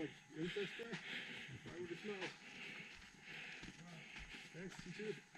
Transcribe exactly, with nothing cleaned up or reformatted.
like insect spray? Why would it smell? Thanks, you too.